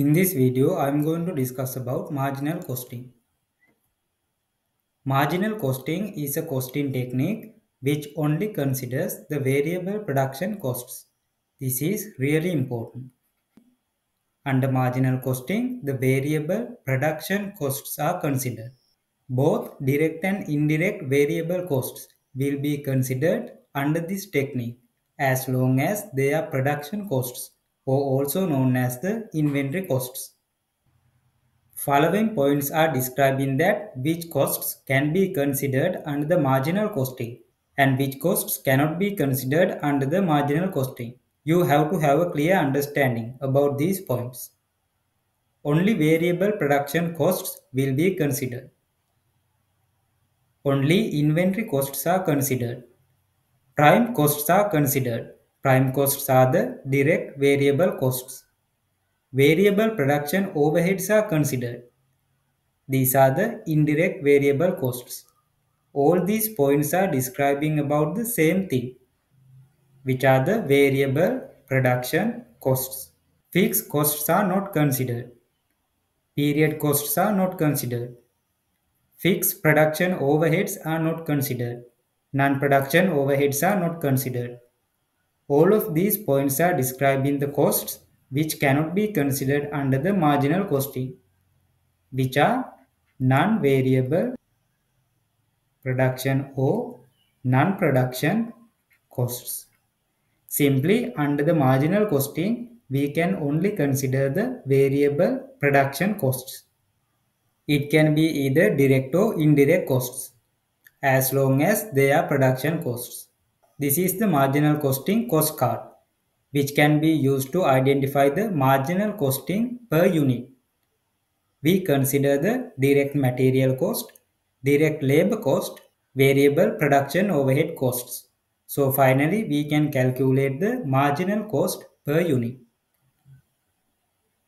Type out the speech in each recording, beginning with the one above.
In this video, I am going to discuss about marginal costing. Marginal costing is a costing technique which only considers the variable production costs. This is really important. Under marginal costing, the variable production costs are considered. Both direct and indirect variable costs will be considered under this technique as long as they are production costs, or also known as the inventory costs. Following points are describing that which costs can be considered under the marginal costing and which costs cannot be considered under the marginal costing. You have to have a clear understanding about these points. Only variable production costs will be considered. Only inventory costs are considered. Prime costs are considered. Prime costs are the direct variable costs. Variable production overheads are considered. These are the indirect variable costs. All these points are describing about the same thing, which are the variable production costs. Fixed costs are not considered. Period costs are not considered. Fixed production overheads are not considered. Non-production overheads are not considered. All of these points are describing the costs which cannot be considered under the marginal costing, which are non-variable production or non-production costs. Simply, under the marginal costing, we can only consider the variable production costs. It can be either direct or indirect costs, as long as they are production costs. This is the marginal costing cost card, which can be used to identify the marginal costing per unit. We consider the direct material cost, direct labor cost, variable production overhead costs. So finally, we can calculate the marginal cost per unit.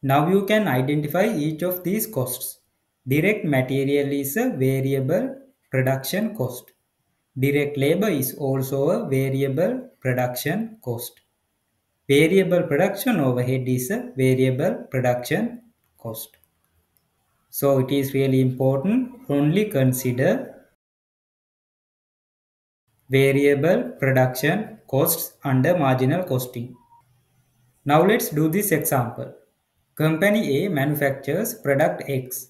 Now you can identify each of these costs. Direct material is a variable production cost. Direct labor is also a variable production cost. Variable production overhead is a variable production cost. So it is really important only consider variable production costs under marginal costing. Now let's do this example. Company A manufactures product X.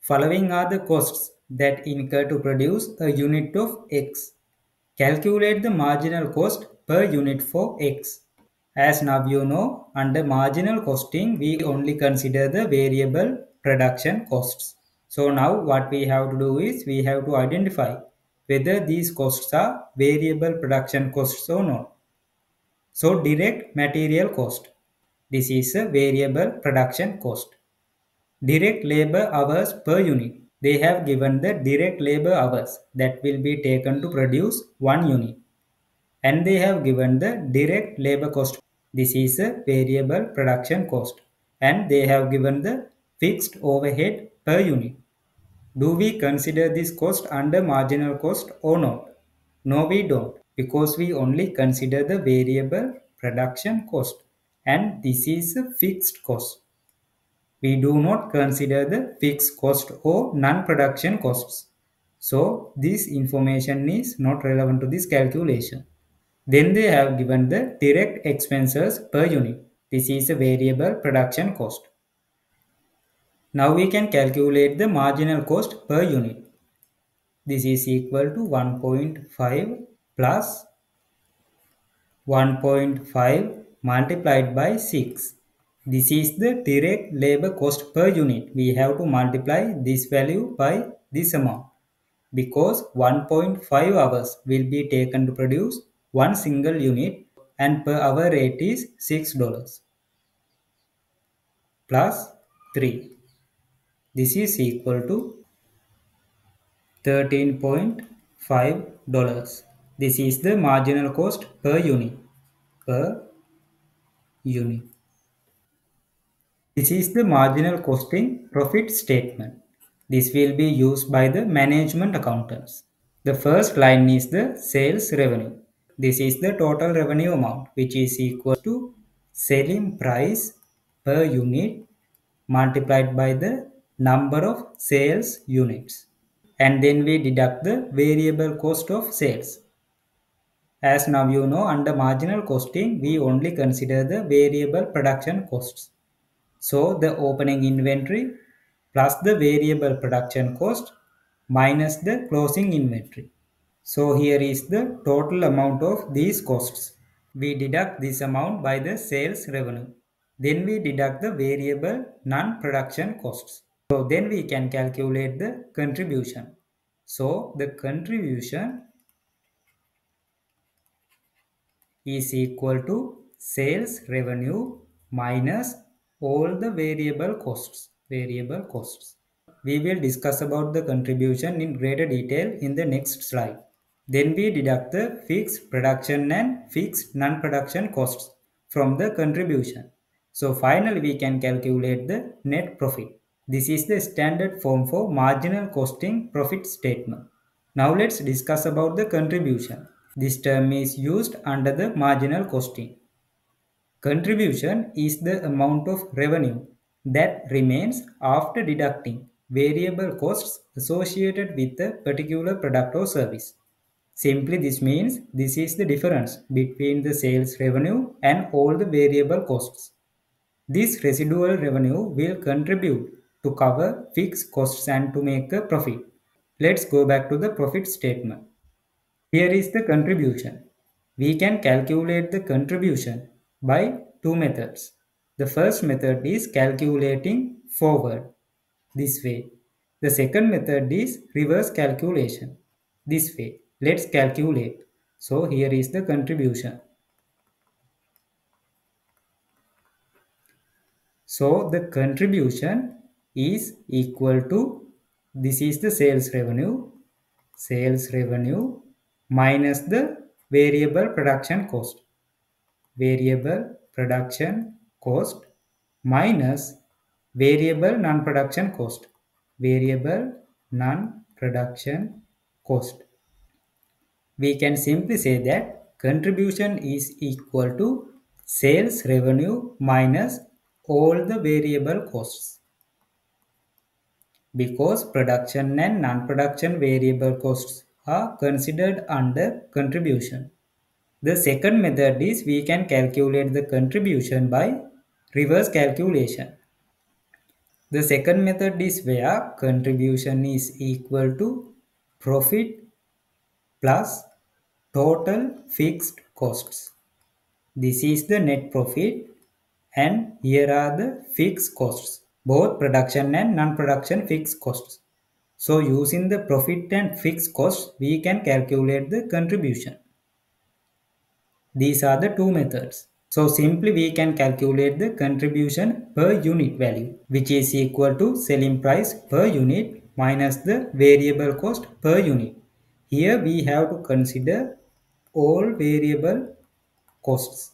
Following are the costs that incur to produce a unit of X. Calculate the marginal cost per unit for X. As now you know, under marginal costing, we only consider the variable production costs. So now what we have to do is we have to identify whether these costs are variable production costs or not. So direct material cost. This is a variable production cost. Direct labor hours per unit. They have given the direct labor hours that will be taken to produce one unit, and they have given the direct labor cost. This is a variable production cost, and they have given the fixed overhead per unit. Do we consider this cost under marginal cost or not? No, we don't, because we only consider the variable production cost, and this is a fixed cost. We do not consider the fixed cost or non-production costs. So this information is not relevant to this calculation. Then they have given the direct expenses per unit. This is a variable production cost. Now we can calculate the marginal cost per unit. This is equal to 1.5 plus 1.5 multiplied by 6. This is the direct labor cost per unit. We have to multiply this value by this amount, because 1.5 hours will be taken to produce one single unit, and per hour rate is $6 plus 3. This is equal to $13.5. This is the marginal cost per unit. This is the marginal costing profit statement. This will be used by the management accountants. The first line is the sales revenue. This is the total revenue amount, which is equal to selling price per unit multiplied by the number of sales units, and then we deduct the variable cost of sales. As now you know, under marginal costing we only consider the variable production costs. So the opening inventory plus the variable production cost minus the closing inventory. So here is the total amount of these costs. We deduct this amount by the sales revenue. Then we deduct the variable non-production costs. So then we can calculate the contribution. So the contribution is equal to sales revenue minus all the variable costs. We will discuss about the contribution in greater detail in the next slide. Then we deduct the fixed production and fixed non-production costs from the contribution. So finally we can calculate the net profit. This is the standard form for marginal costing profit statement. Now let's discuss about the contribution. This term is used under the marginal costing. Contribution is the amount of revenue that remains after deducting variable costs associated with a particular product or service. Simply this means this is the difference between the sales revenue and all the variable costs. This residual revenue will contribute to cover fixed costs and to make a profit. Let's go back to the profit statement. Here is the contribution. We can calculate the contribution by two methods. The first method is calculating forward, this way. The second method is reverse calculation, this way. Let's calculate. So here is the contribution. So the contribution is equal to, this is the sales revenue minus the variable production cost minus variable non-production cost. We can simply say that contribution is equal to sales revenue minus all the variable costs, because production and non-production variable costs are considered under contribution. The second method is we can calculate the contribution by reverse calculation. The second method is where contribution is equal to profit plus total fixed costs. This is the net profit, and here are the fixed costs, both production and non-production fixed costs. So using the profit and fixed costs, we can calculate the contribution. These are the two methods. So simply we can calculate the contribution per unit value, which is equal to selling price per unit minus the variable cost per unit. Here we have to consider all variable costs.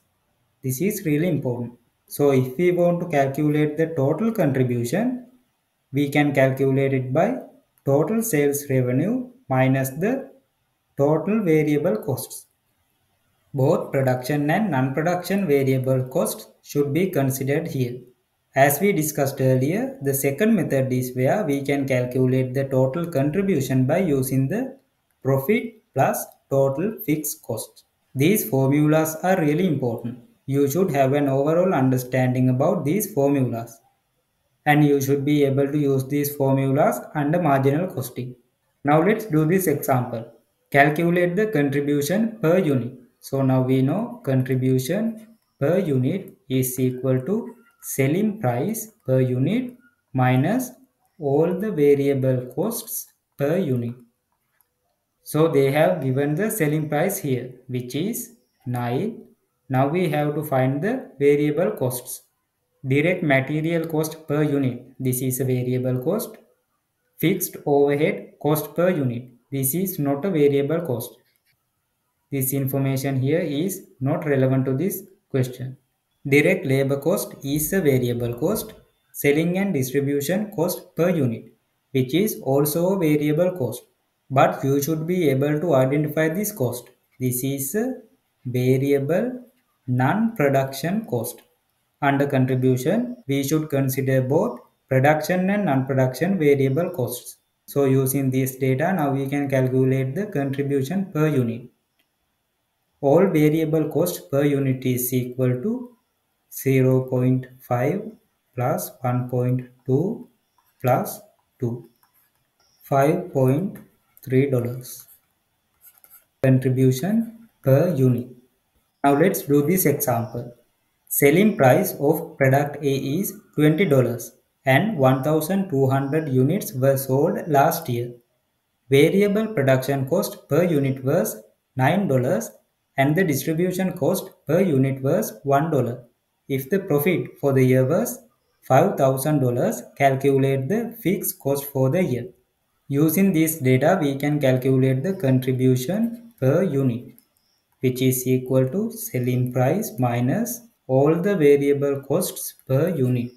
This is really important. So if we want to calculate the total contribution, we can calculate it by total sales revenue minus the total variable costs. Both production and non-production variable costs should be considered here. As we discussed earlier, the second method is where we can calculate the total contribution by using the profit plus total fixed cost. These formulas are really important. You should have an overall understanding about these formulas, and you should be able to use these formulas under marginal costing. Now let's do this example. Calculate the contribution per unit. So now we know contribution per unit is equal to selling price per unit minus all the variable costs per unit. So they have given the selling price here, which is 9. Now we have to find the variable costs. Direct material cost per unit, this is a variable cost. Fixed overhead cost per unit, this is not a variable cost. This information here is not relevant to this question. Direct labor cost is a variable cost. Selling and distribution cost per unit, which is also a variable cost. But you should be able to identify this cost. This is a variable non-production cost. Under contribution, we should consider both production and non-production variable costs. So using this data, now we can calculate the contribution per unit. All variable cost per unit is equal to 0.5 plus 1.2 plus 2, $5.3 contribution per unit. Now let's do this example. Selling price of product A is $20 and 1200 units were sold last year. Variable production cost per unit was $9 and the distribution cost per unit was $1. If the profit for the year was $5,000, calculate the fixed cost for the year. Using this data, we can calculate the contribution per unit, which is equal to selling price minus all the variable costs per unit.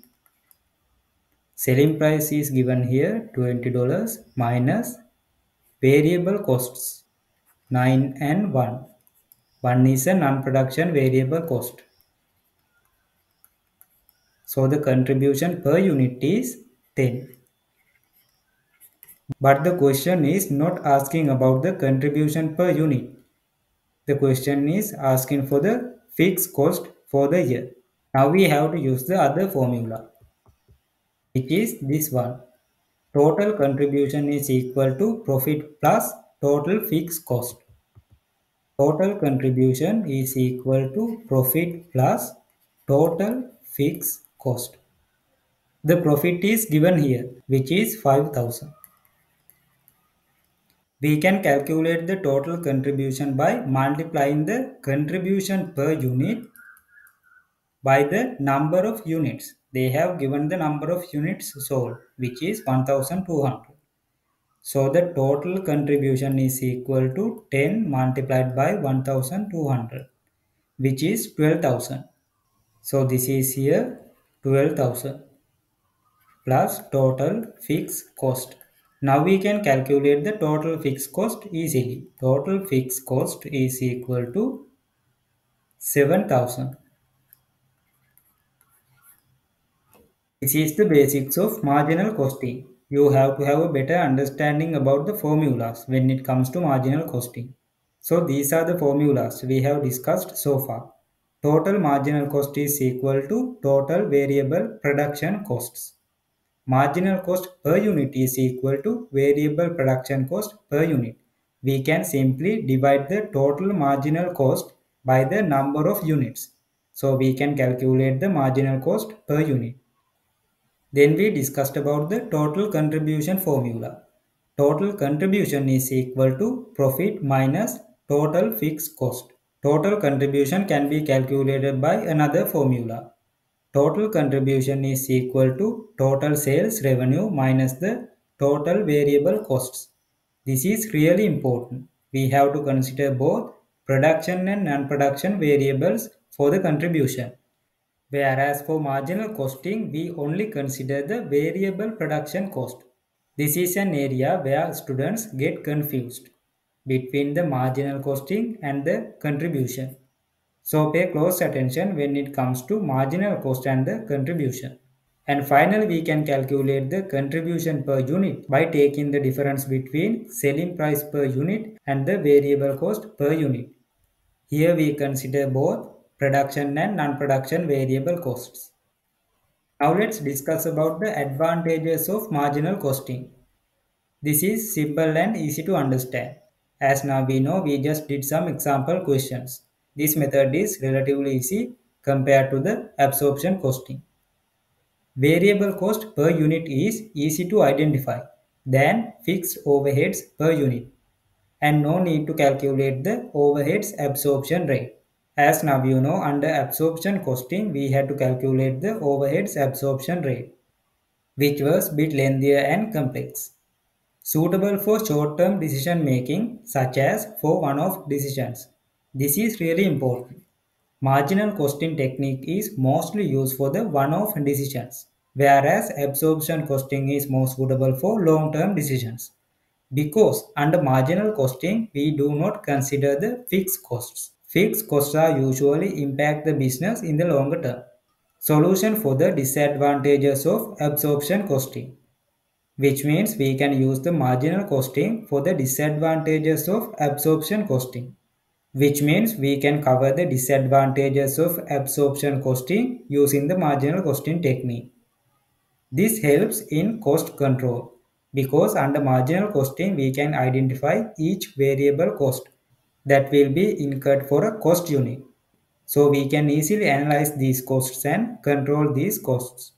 Selling price is given here $20 minus variable costs 9 and 1. 1 is a non-production variable cost. So the contribution per unit is 10. But the question is not asking about the contribution per unit. The question is asking for the fixed cost for the year. Now we have to use the other formula, which is this one. Total contribution is equal to profit plus total fixed cost. Total contribution is equal to profit plus total fixed cost. The profit is given here, which is 5,000. We can calculate the total contribution by multiplying the contribution per unit by the number of units. They have given the number of units sold, which is 1200. So the total contribution is equal to 10 multiplied by 1200, which is 12,000. So this is here 12,000 plus total fixed cost. Now we can calculate the total fixed cost easily. Total fixed cost is equal to 7,000. This is the basics of marginal costing. You have to have a better understanding about the formulas when it comes to marginal costing. So these are the formulas we have discussed so far. Total marginal cost is equal to total variable production costs. Marginal cost per unit is equal to variable production cost per unit. We can simply divide the total marginal cost by the number of units. So we can calculate the marginal cost per unit. Then we discussed about the total contribution formula. Total contribution is equal to profit minus total fixed cost. Total contribution can be calculated by another formula. Total contribution is equal to total sales revenue minus the total variable costs. This is really important. We have to consider both production and non-production variables for the contribution. Whereas for marginal costing, we only consider the variable production cost. This is an area where students get confused between the marginal costing and the contribution. So pay close attention when it comes to marginal cost and the contribution. And finally, we can calculate the contribution per unit by taking the difference between selling price per unit and the variable cost per unit. Here we consider both production and non-production variable costs. Now let's discuss about the advantages of marginal costing. This is simple and easy to understand. As now we know, we just did some example questions. This method is relatively easy compared to the absorption costing. Variable cost per unit is easy to identify than fixed overheads per unit, and no need to calculate the overheads absorption rate. As now you know, under absorption costing, we had to calculate the overheads absorption rate, which was a bit lengthier and complex. Suitable for short-term decision making, such as for one-off decisions. This is really important. Marginal costing technique is mostly used for the one-off decisions, whereas absorption costing is more suitable for long-term decisions. Because under marginal costing, we do not consider the fixed costs. Fixed costs are usually impact the business in the longer term. solution for the disadvantages of absorption costing, which means we can use the marginal costing for the disadvantages of absorption costing, which means we can cover the disadvantages of absorption costing using the marginal costing technique. This helps in cost control because under marginal costing we can identify each variable cost that will be incurred for a cost unit. So we can easily analyze these costs and control these costs.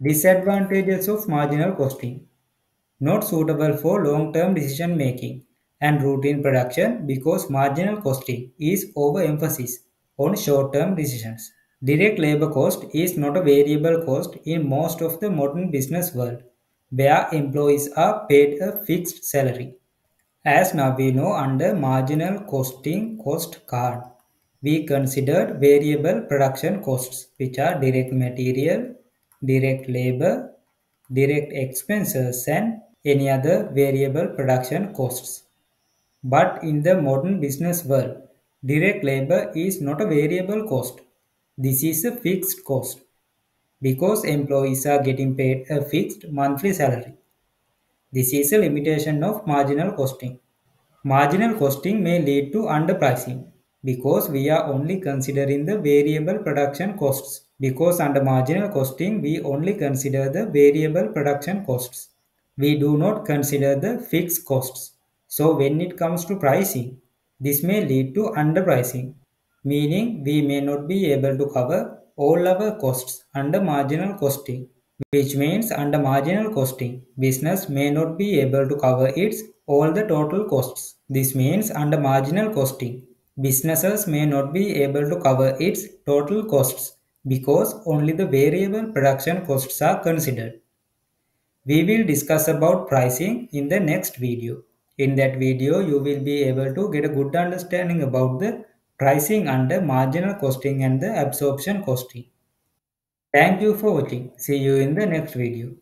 Disadvantages of marginal costing. Not suitable for long-term decision making and routine production because marginal costing is overemphasis on short-term decisions. Direct labor cost is not a variable cost in most of the modern business world, where employees are paid a fixed salary. As now we know, under marginal costing cost card, we considered variable production costs, which are direct material, direct labor, direct expenses, and any other variable production costs. But in the modern business world, direct labor is not a variable cost. This is a fixed cost because employees are getting paid a fixed monthly salary. This is a limitation of marginal costing. Marginal costing may lead to underpricing because we are only considering the variable production costs. Because under marginal costing, we only consider the variable production costs. We do not consider the fixed costs. So when it comes to pricing, this may lead to underpricing, meaning we may not be able to cover all our costs under marginal costing. Which means under marginal costing, business may not be able to cover its all the total costs. This means under marginal costing, businesses may not be able to cover its total costs because only the variable production costs are considered. We will discuss about pricing in the next video. In that video, you will be able to get a good understanding about the pricing under marginal costing and the absorption costing. Thank you for watching. See you in the next video.